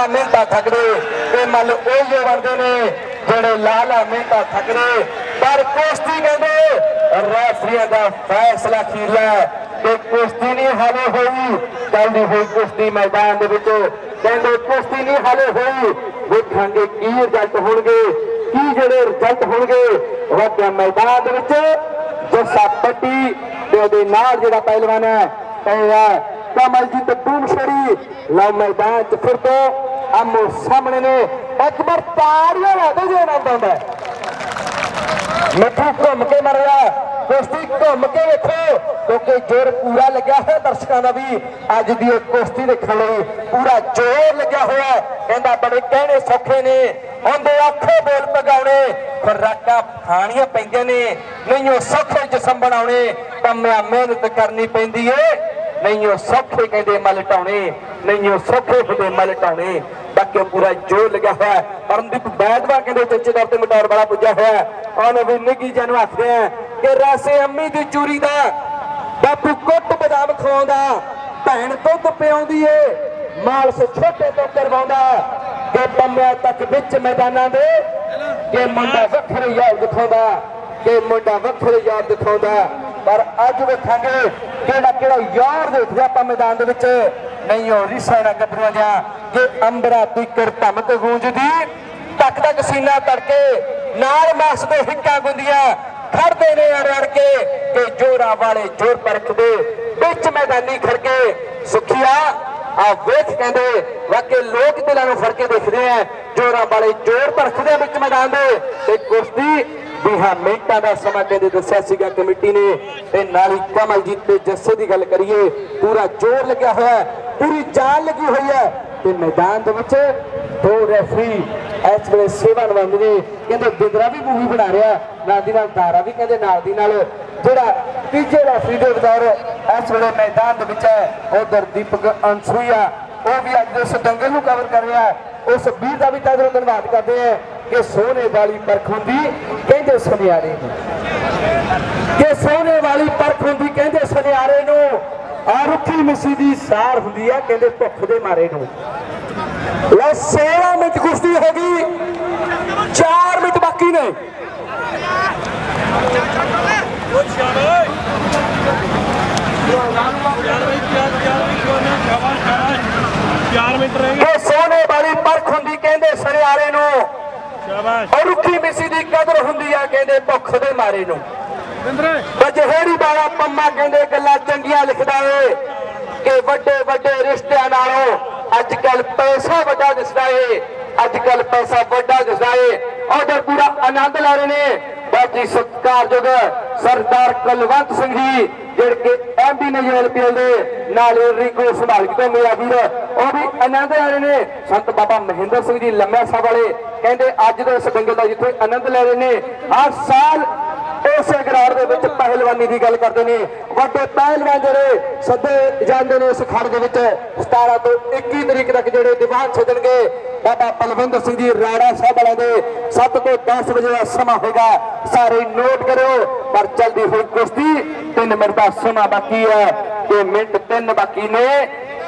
लाला मेहनता थकदे ये मल ओयो बनते ने जेड़े लाला मेहनता थकदे पर कुश्ती कहंदे रेफरियां दा फैसला खीरला ते कुश्ती नहीं हाले होई चलदी होई कुश्ती मैदान दे विच कहंदे कुश्ती नहीं हाले होई वेखांगे की रिजल्ट होणगे की जेड़े रिजल्ट होणगे वड्डे मैदान दे विच जस्सा पट्टी ते ओदे नाल जेड़ा पहलवान है कहया कमल जीत धूमछड़ी लव मैदान च फिर तो आमो सामने ने एक बार तारियां ला दे जे आनंद आंदा है मिठू घुम के मरिया कुश्ती घुम के देखो क्योंकि जोर पूरा लग्या है दर्शकों का भी अज दी कुश्ती देखने पूरा जोर लग्या होया कहंदा बड़े कहने सौखे ने आंदे आखे बोल पगाने खुराका खानियां पैंदियां ने नहीं सौखे जिसम बनाने कम्या मेहनत करनी पैंदी है नहीं वो सौखे कहते मल टाने नहीं सौखे कहते मल टाने बाकी पूरा जोर लग्या हुआ परमदीप बैदवा कहते चेचे तौर पर मटौर वाला पुजा हुआ और भी निगी जन आखते हैं कि रासे अम्मी की चूरी का बापू कुट बदाम खवा भैन दुध प्यादी है मालस छोटे तो करवा के बम्या तक बिच मैदाना दे के मुंडा वखरे याद दिखा के मुंडा वखरे याद दिखा पर अज वेखा केड़ा यार देख दिया आप मैदान नहीं रिसाणा गभरूआ जा कि अंबरा तीकर धमक गूंजदी तक तक सीना तड़के नाल मास दे हिक्का गुंदिया खड़दे ने अड़ के जोरा वाले जोर परखदे बिच मैदानी खड़के सुखिया वेख कहते वाकई लोग दिलों फड़के देखते हैं जोरा वाले जोर परखदे बिच मैदान दे कुश्ती मिनटा का समा कहते दसिया कमेटी ने नाली कमलजीत के जस्से की गल करिए पूरा जोर लग्या हुआ पूरी जान लगी हुई है तो मैदान के दो रेफरी इस वे सेवा निबंध ने कहते बिंदरा भी मूवी बना रहा ना दारा भी कहते जोड़ा तीजे रेफरी के बतौर इस वे मैदान है उधर दीपक अंसूया वो भी अज उस दंगल को कवर कर रहा है उस वीर का भी तदरों धन्यवाद करते हैं कि सोने वाली परख होंगी कहते सुनियारे कि सोने वाली परख होंगी कहते सुनियारे रुखी मिसी की सार होंगी है कहते भुख दे मारे को 16 मिनट कुश्ती होगी 4 मिनट बाकी ने सोने वाली परख होंगी कहते सुनियारे और रुखी मिसी की कदर होंगी है कहते भुख दे मारे बजहेड़ी वाला पम्मा कहते गल्लां चंगियां लिखदा है कि वड्डे वड्डे रिश्तियां नालों अजकल पैसा वड्डा दिसदा है अजकल पैसा वड्डा दिसदा है और पूरा आनंद ला रहे ने बाजी सत्कारयोग सरदार कलवंत सिंह जी जिहड़े के एमडी ने एलपीएल दे नाल रिको संभाल के मेरा वीर और भी आनंद ला रहे ने संत बाबा महेंद्र सिंह जी लम्मा साहब वाले कहते अज दे इस दंगल का जिथे आनंद ले रहे हैं हर साल उस ग्राउंड दे विच पहलवानी की गल करते हैं वड्डे पहलवान जो सदे जाते हैं इस खड़ के 17 तो 21 तरीक तक जो दीवान सदनगे बाबा बलविंदर सिंह जी राणा साहब वाले के 7 तो 10 बजे का समा होगा सारे नोट करो पर चलती हुई कुश्ती 3 मिनट का समा बाकी है तो 3 मिनट बाकी ने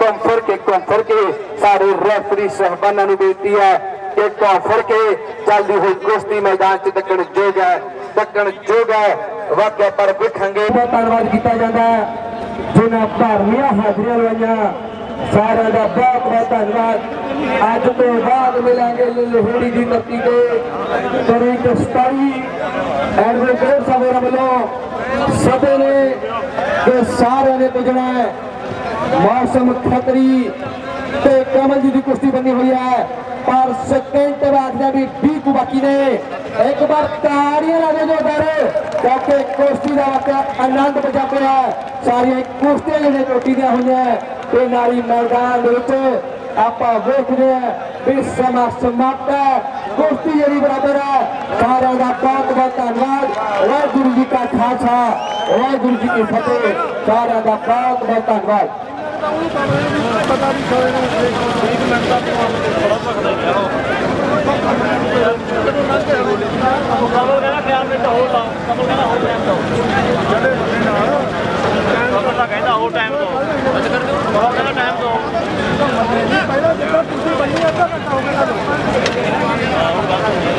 घुम फिर के सारे रेफरी साहबाना नूं बेनती है चलती हुई कुश्ती मैदान च तकन जोग है वाकई पर वेखांगे धन्यवाद किया जाता है जिन्हें भरनिया हाजरिया लवाइया सारे का बहुत बहुत धन्यवाद अज तो बाद मिलेंगे लोहड़ी की धरती के तरीक 27 एडवोकेट साहब वालों सदे ने कि सारे ने पुजना है मौसम खतरी ते कमल जी की कुश्ती बनी हुई है पर सेकेंड आखिर भी 20 बाकी ने एक बार तारियां लाने जो डर क्योंकि कुश्ती का वक्त आनंद बचा पाया सारिया कुश्तियां जो टोटी दी हुई हैं नारी मैदान आप वेखते हैं भी समा समाप्त है कुश्ती जी बराबर है सारे का बहुत बहुत धन्यवाद वाहगुरू जी का खालसा वाहगुरू जी की फतेह सारे का बहुत बहुत धन्यवाद टाइम दो